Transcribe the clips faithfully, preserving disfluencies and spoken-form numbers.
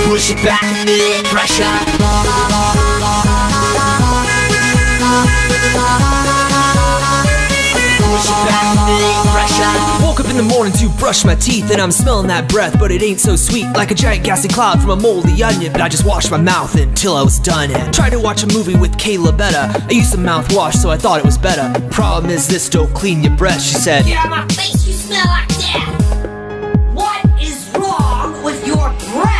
Push it back and then pressure. Push it back and then pressure. Woke up in the morning to brush my teeth, and I'm smelling that breath, but it ain't so sweet. Like a giant gassy cloud from a moldy onion, but I just washed my mouth until I was done. And tried to watch a movie with Kaylabetta. I used some mouthwash, so I thought it was better. Problem is this, don't clean your breath, she said. Get out my face, you smell like death. What is wrong with your breath?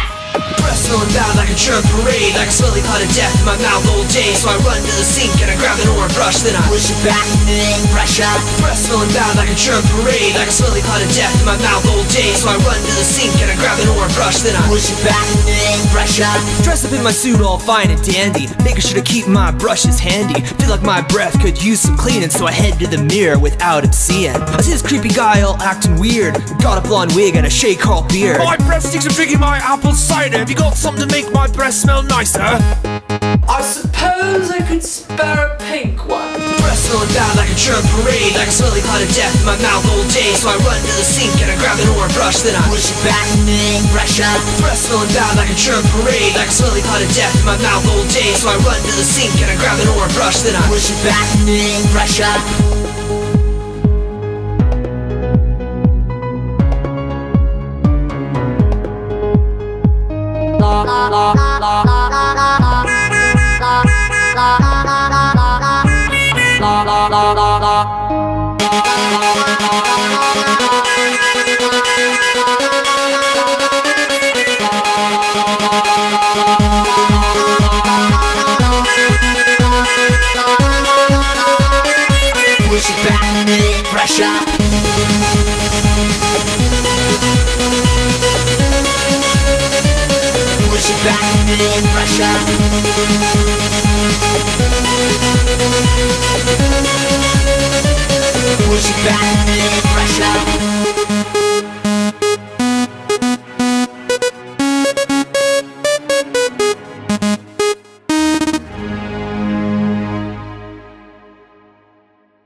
Smelling bad like a churn parade, like a smelly pot of death in my mouth all day. So I run to the sink and I grab an Orabrush, then I push it back and then brush out. Breath smelling bad like a churn parade, like a smelly pot of death in my mouth all day. So I run to the sink and I grab an Orabrush, then I push it back and then brush out. Dress up in my suit all fine and dandy, making sure to keep my brushes handy. Feel like my breath could use some cleaning, so I head to the mirror without him seeing. I see this creepy guy all acting weird, got a blonde wig and a Shay Carl beard. My breath stinks from drinking my apple cider. Have you got something to make my breath smell nicer? I suppose I could spare a pink one. Breath smelling bad like a churn parade, like a smelly pot of death in my mouth all day. So I run to the sink and I grab an Orabrush, then I push it back and then brush up. Breath smelling bad like a churn parade, like a smelly pot of death in my mouth all day. So I run to the sink and I grab an Orabrush, then I push it back and then brush up. Push it back and then brush up. Push it back and then brush up. Push it back and then